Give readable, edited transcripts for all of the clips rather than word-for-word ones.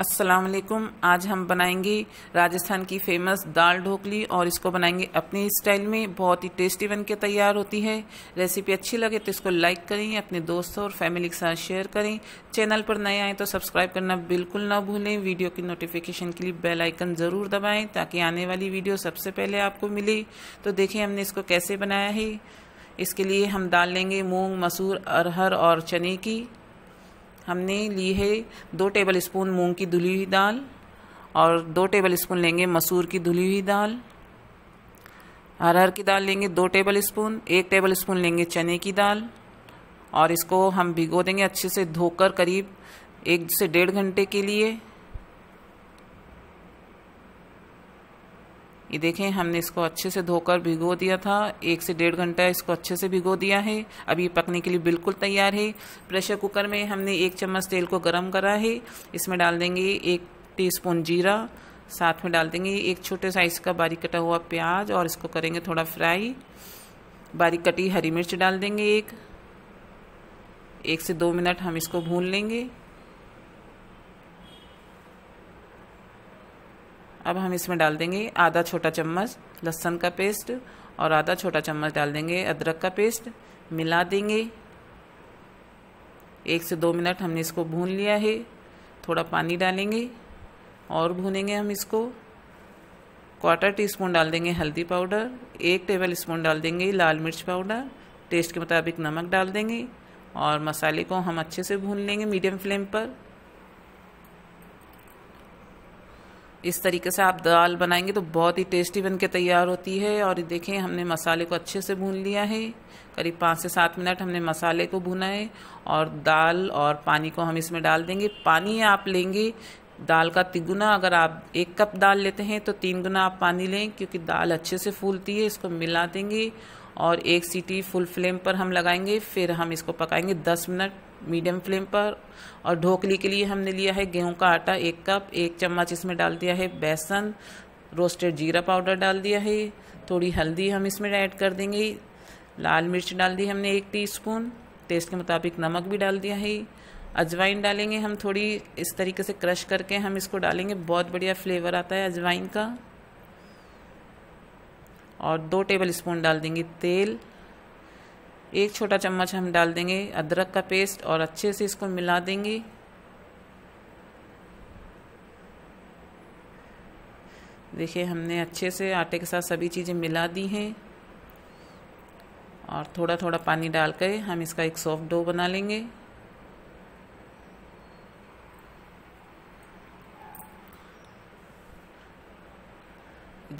अस्सलाम वालेकुम। आज हम बनाएंगे राजस्थान की फेमस दाल ढोकली और इसको बनाएंगे अपने स्टाइल में। बहुत ही टेस्टी बन के तैयार होती है। रेसिपी अच्छी लगे तो इसको लाइक करें, अपने दोस्तों और फैमिली के साथ शेयर करें। चैनल पर नए आए तो सब्सक्राइब करना बिल्कुल ना भूलें। वीडियो की नोटिफिकेशन के लिए बेल आइकन ज़रूर दबाएँ ताकि आने वाली वीडियो सबसे पहले आपको मिले। तो देखें हमने इसको कैसे बनाया है। इसके लिए हम दाल लेंगे मूँग, मसूर, अरहर और चने की। हमने ली है 2 टेबलस्पून मूंग की धुली हुई दाल और 2 टेबलस्पून लेंगे मसूर की धुली हुई दाल। अरहर की दाल लेंगे 2 टेबलस्पून, 1 टेबलस्पून लेंगे चने की दाल। और इसको हम भिगो देंगे अच्छे से धोकर करीब 1 से 1.5 घंटे के लिए। ये देखें हमने इसको अच्छे से धोकर भिगो दिया था। 1 से 1.5 घंटा इसको अच्छे से भिगो दिया है। अब ये पकने के लिए बिल्कुल तैयार है। प्रेशर कुकर में हमने 1 चम्मच तेल को गरम करा है। इसमें डाल देंगे 1 टीस्पून जीरा, साथ में डाल देंगे 1 छोटे साइज का बारीक कटा हुआ प्याज और इसको करेंगे थोड़ा फ्राई। बारीक कटी हरी मिर्च डाल देंगे 1 से 2 मिनट हम इसको भून लेंगे। अब हम इसमें डाल देंगे आधा छोटा चम्मच लहसुन का पेस्ट और आधा छोटा चम्मच डाल देंगे अदरक का पेस्ट। मिला देंगे। 1 से 2 मिनट हमने इसको भून लिया है। थोड़ा पानी डालेंगे और भूनेंगे हम इसको। 1/4 टीस्पून डाल देंगे हल्दी पाउडर, 1 टेबलस्पून डाल देंगे लाल मिर्च पाउडर, टेस्ट के मुताबिक नमक डाल देंगे और मसाले को हम अच्छे से भून लेंगे मीडियम फ्लेम पर। इस तरीके से आप दाल बनाएंगे तो बहुत ही टेस्टी बनके तैयार होती है। और देखें हमने मसाले को अच्छे से भून लिया है। करीब 5 से 7 मिनट हमने मसाले को भुना है। और दाल और पानी को हम इसमें डाल देंगे। पानी आप लेंगे दाल का 3 गुना। अगर आप 1 कप दाल लेते हैं तो 3 गुना आप पानी लें क्योंकि दाल अच्छे से फूलती है। इसको मिला देंगे और 1 सीटी फुल फ्लेम पर हम लगाएंगे। फिर हम इसको पकाएंगे 10 मिनट मीडियम फ्लेम पर। और ढोकली के लिए हमने लिया है गेहूं का आटा 1 कप, 1 चम्मच इसमें डाल दिया है बेसन, रोस्टेड जीरा पाउडर डाल दिया है, थोड़ी हल्दी हम इसमें ऐड कर देंगे, लाल मिर्च डाल दी हमने 1 टीस्पून, टेस्ट के मुताबिक नमक भी डाल दिया है, अजवाइन डालेंगे हम थोड़ी। इस तरीके से क्रश करके हम इसको डालेंगे, बहुत बढ़िया फ्लेवर आता है अजवाइन का। और 2 टेबलस्पून डाल देंगे तेल, 1 छोटा चम्मच हम डाल देंगे अदरक का पेस्ट और अच्छे से इसको मिला देंगे। देखिए हमने अच्छे से आटे के साथ सभी चीज़ें मिला दी हैं। और थोड़ा थोड़ा पानी डाल के हम इसका एक सॉफ्ट डो बना लेंगे।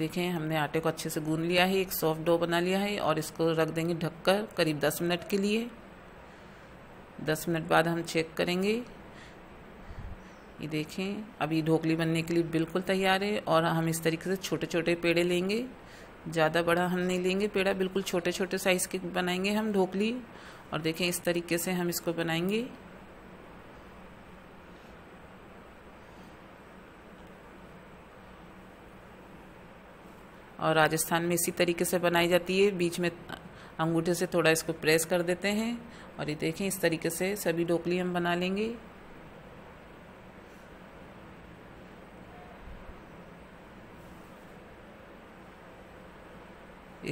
देखें हमने आटे को अच्छे से गूंद लिया है, एक सॉफ्ट डो बना लिया है। और इसको रख देंगे ढककर करीब 10 मिनट के लिए। 10 मिनट बाद हम चेक करेंगे। ये देखें अभी ढोकली बनने के लिए बिल्कुल तैयार है। और हम इस तरीके से छोटे छोटे पेड़े लेंगे, ज़्यादा बड़ा हम नहीं लेंगे पेड़ा, बिल्कुल छोटे छोटे साइज़ के बनाएंगे हम ढोकली। और देखें इस तरीके से हम इसको बनाएंगे। और राजस्थान में इसी तरीके से बनाई जाती है। बीच में अंगूठे से थोड़ा इसको प्रेस कर देते हैं। और ये देखें इस तरीके से सभी ढोकली हम बना लेंगे।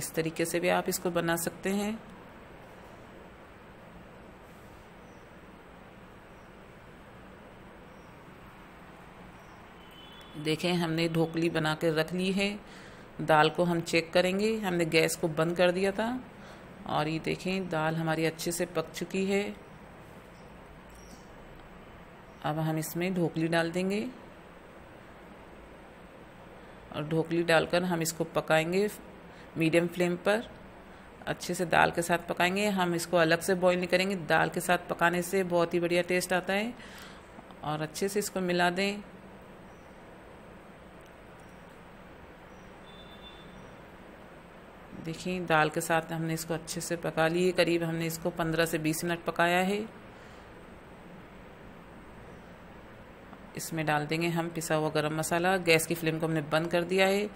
इस तरीके से भी आप इसको बना सकते हैं। देखें हमने ढोकली बना के रख ली है। दाल को हम चेक करेंगे। हमने गैस को बंद कर दिया था। और ये देखें दाल हमारी अच्छे से पक चुकी है। अब हम इसमें ढोकली डाल देंगे और ढोकली डालकर हम इसको पकाएंगे मीडियम फ्लेम पर। अच्छे से दाल के साथ पकाएंगे, हम इसको अलग से बॉईल नहीं करेंगे। दाल के साथ पकाने से बहुत ही बढ़िया टेस्ट आता है। और अच्छे से इसको मिला दें। देखिए दाल के साथ हमने इसको अच्छे से पका लिए। करीब हमने इसको 15 से 20 मिनट पकाया है। इसमें डाल देंगे हम पिसा हुआ गरम मसाला। गैस की फ्लेम को हमने बंद कर दिया है।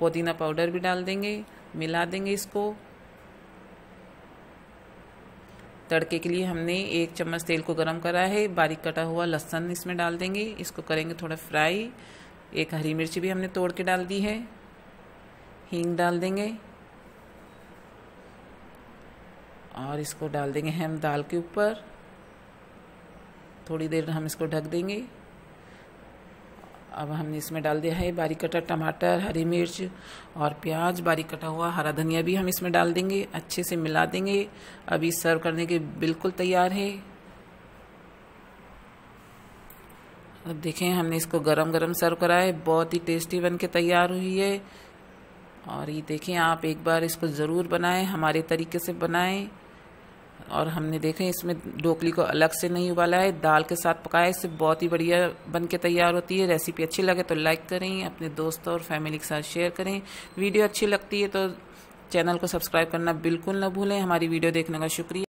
पुदीना पाउडर भी डाल देंगे, मिला देंगे इसको। तड़के के लिए हमने 1 चम्मच तेल को गरम करा है, बारीक कटा हुआ लहसुन इसमें डाल देंगे, इसको करेंगे थोड़ा फ्राई। 1 हरी मिर्ची भी हमने तोड़ के डाल दी है, हींग डाल देंगे और इसको डाल देंगे हम दाल के ऊपर। थोड़ी देर हम इसको ढक देंगे। अब हमने इसमें डाल दिया है बारीक कटा टमाटर, हरी मिर्च और प्याज, बारीक कटा हुआ हरा धनिया भी हम इसमें डाल देंगे, अच्छे से मिला देंगे। अभी सर्व करने के बिल्कुल तैयार है। अब देखें हमने इसको गरम गरम सर्व करा है, बहुत ही टेस्टी बन के तैयार हुई है। और ये देखें, आप एक बार इसको ज़रूर बनाएं, हमारे तरीके से बनाएं। और हमने देखें इसमें ढोकली को अलग से नहीं उबाला है, दाल के साथ पकाया, इससे बहुत ही बढ़िया बन के तैयार होती है। रेसिपी अच्छी लगे तो लाइक करें, अपने दोस्तों और फैमिली के साथ शेयर करें। वीडियो अच्छी लगती है तो चैनल को सब्सक्राइब करना बिल्कुल ना भूलें। हमारी वीडियो देखने का शुक्रिया।